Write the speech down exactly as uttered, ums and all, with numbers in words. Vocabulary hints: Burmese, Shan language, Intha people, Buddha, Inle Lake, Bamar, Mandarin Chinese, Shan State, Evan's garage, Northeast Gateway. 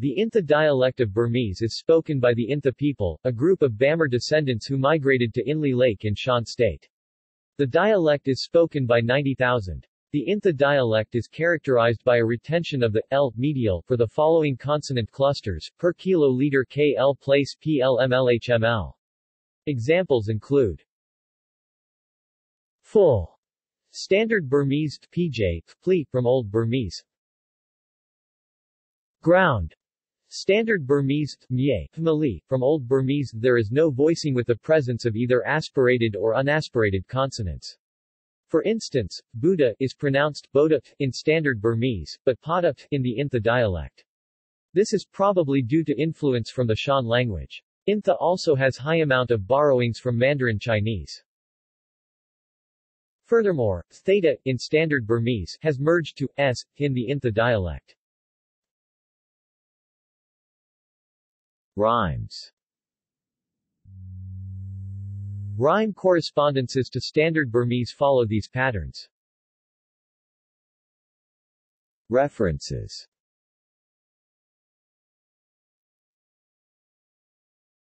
The Intha dialect of Burmese is spoken by the Intha people, a group of Bamar descendants who migrated to Inle Lake in Shan State. The dialect is spoken by ninety thousand. The Intha dialect is characterized by a retention of the L medial for the following consonant clusters, per kiloliter K L place P L M L H M L. Examples include full, standard Burmese, P J, pleat from Old Burmese, ground, standard Burmese, mye, pmali, from Old Burmese. There is no voicing with the presence of either aspirated or unaspirated consonants. For instance, Buddha is pronounced Bodhat in Standard Burmese, but Podhat in the Intha dialect. This is probably due to influence from the Shan language. Intha also has high amount of borrowings from Mandarin Chinese. Furthermore, theta, in Standard Burmese, has merged to s, in the Intha dialect. Rhymes. Rhyme correspondences to Standard Burmese follow these patterns. References.